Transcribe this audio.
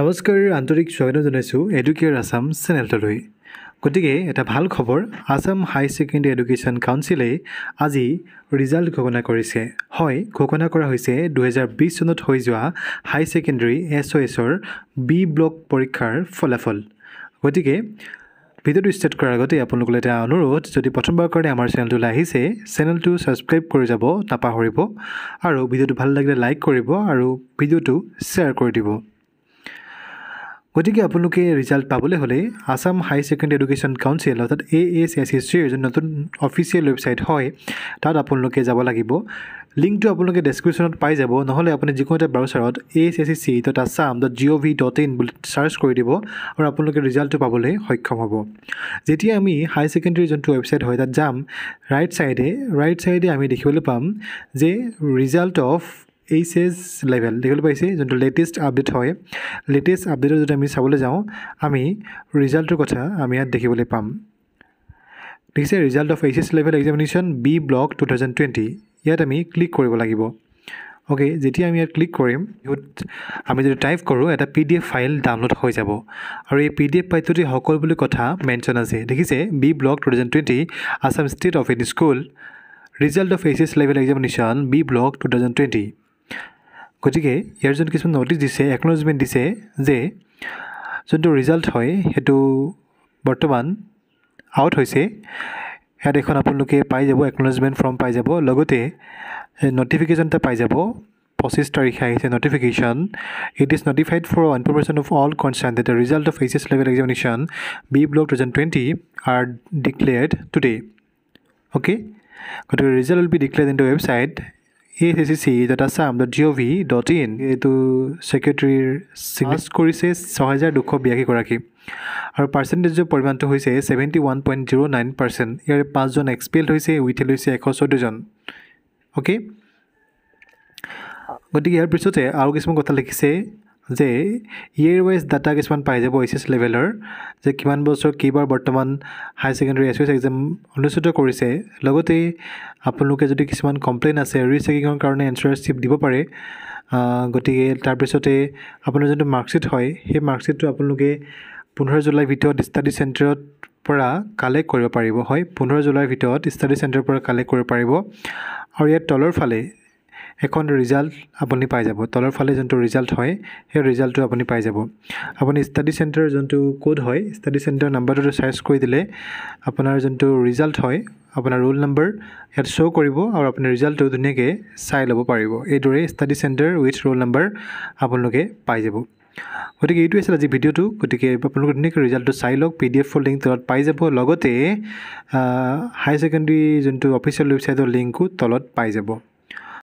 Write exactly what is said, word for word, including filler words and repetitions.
নমস্কাৰ আন্তৰিক স্বাগতম জনাইছো এডুকেয়াৰ আসাম চেনেললৈ। গতিকে এটা ভাল খবৰ, আসাম হাই সেকেন্ডাৰী এডুকেশ্যন কাউন্সিলে আজি ৰিজাল্ট ঘোষণা কৰিছে। হয়, ঘোষণা কৰা হৈছে দুই হাজাৰ বিশ চনত হৈ যোৱা হাই সেকেন্ডাৰী এছওএছৰ বি ব্লক পৰীক্ষাৰ ফলাফল। গতিকে ভিডিওটো ষ্টাৰ্ট কৰাৰ আগতে আপোনালোকলৈ এটা অনুৰোধ, যদি প্ৰথমবাৰৰ কাৰণে আমাৰ চেনেলটোলৈ আহিছে, চেনেলটো সাবস্ক্ৰাইব কৰি যাব নাপাহৰিব, আৰু ভিডিওটো ভাল লাগিলে লাইক কৰিব আৰু ভিডিওটো শেয়াৰ কৰি দিব। গতিকে আপোনালোকে ৰিজাল্ট পাবলৈ হ'লে Assam high secondary education council অৰ্থাৎ এ এছ এছ চি এৰ নতুন অফিচিয়েল ৱেবছাইট হয়, তাত আপোনালোকে যাব লাগিব। লিংকটো আপোনালোকে ডেছক্ৰিপশ্যনত পাই যাব, নহ'লে আপুনি যিকোনো এটা ব্ৰাউচাৰত A S S C dot Assam dot G O' V dot in বুলি চাৰ্চ কৰি দিব আৰু আপোনালোকে ৰিজাল্টটো পাবলৈ সক্ষম হ'ব। যেতিয়া আমি হাই সেকেণ্ডেৰী যোনটো ৱেবছাইট হয় তাত যাম, ৰাইট ছাইডে ৰাইট ছাইডে আমি দেখিবলৈ পাম যে result of H S level দেখিবলৈ পাইছে, যোনটো লেটেষ্ট আপডেট হয়। লেটেষ্ট আপডেটত যদি আমি চাবলৈ যাওঁ, আমি ৰিজাল্টৰ কথা আমি ইয়াত দেখিবলৈ পাম। দেখিছে result of H S level examination B block two thousand twenty, ইয়াত আমি ক্লিক কৰিব লাগিব। অ'কে, যেতিয়া আমি ইয়াত ক্লিক কৰিম, আমি যদি টাইপ কৰোঁ, এটা P D F file download হৈ যাব আৰু এই পি ডি এফ ফাইলটোতে সকলোবোৰ কথা মেনশ্যন আছে। দেখিছে B block two thousand twenty Assam state of in school result of H S level examination B block two thousand twenty. গতিকে ইয়াৰ যোন কিছুমান নটিচ দিছে, একনলেজমেণ্ট দিছে যে যোনটো ৰিজাল্ট হয় সেইটো বৰ্তমান আউট হৈছে। ইয়াত এখন আপোনালোকে পাই যাব, একনলেজমেণ্ট ফৰ্ম পাই যাব, লগতে নটিফিকেশ্যন এটা পাই যাব। পঁচিছ তাৰিখে আহিছে notification, it is notified for information of all concerned that the result of H S level examination B block two thousand twenty are declared today. Okay, গতিকে result will be declared in the website A S S C dot Assam dot G O' V dot in. এইটো ছেক্ৰেটাৰীৰ signature কৰিছে ছয় হাজাৰ দুশ বিৰাশী আৰু পাৰ্চেণ্টেজৰ পৰিমাণটো হৈছে seventy one point zero' nine percent. ইয়াৰে পাঁচজন এক্সপেল্ড হৈছে, উইথেল হৈছে এশ চৈধ্যজন। অ'কে, গতিকে ইয়াৰ পিছতে আৰু কিছুমান কথা লিখিছে যে ইয়েৰ ৱাইজ ডাটা কিছুমান পাই যাব এইচ এছ লেভেলৰ, যে কিমান বছৰ কেইবাৰ বৰ্তমান high secondary S S exam অনুষ্ঠিত কৰিছে, লগতে আপোনালোকে যদি কিছুমান কমপ্লেইন আছে ৰিচেকিঙৰ কাৰণে এনচাৰ শ্বিপ দিব পাৰে। গতিকে তাৰপিছতে আপোনাৰ যোনটো মাৰ্কশ্বিট হয়, সেই মাৰ্কশ্বিটটো আপোনালোকে পোন্ধৰ জুলাইৰ ভিতৰত ষ্টাডি চেণ্টাৰত পৰা কালেক্ট কৰিব পাৰিব। হয়, পোন্ধৰ জুলাইৰ ভিতৰত ষ্টাডি চেণ্টাৰৰ পৰা কালেক্ট কৰিব পাৰিব। আৰু ইয়াৰ তলৰ ফালে এখন ৰিজাল্ট আপুনি পাই যাব, তলৰ ফালে যোনটো ৰিজাল্ট হয় সেই ৰিজাল্টটো আপুনি পাই যাব। আপুনি ষ্টাডি চেণ্টাৰৰ যোনটো কোড হয়, ষ্টাডি চেণ্টাৰ নাম্বাৰটো চাৰ্চ কৰি দিলে আপোনাৰ যোনটো ৰিজাল্ট হয়, আপোনাৰ ৰোল নম্বৰ ইয়াত শ্ব' কৰিব আৰু আপুনি ৰিজাল্টটো ধুনীয়াকৈ চাই ল'ব পাৰিব। এইদৰে study centre with roll number আপোনালোকে পাই যাব। গতিকে এইটোৱে আছিল আজি ভিডিঅ'টো। গতিকে আপোনালোকে ধুনীয়াকৈ ৰিজাল্টটো চাই লওক, পি ডি এফৰ লিংক তলত পাই যাব, লগতে হাই ছেকেণ্ডেৰী যোনটো অফিচিয়েল ৱেবছাইটৰ লিংকো তলত পাই যাব।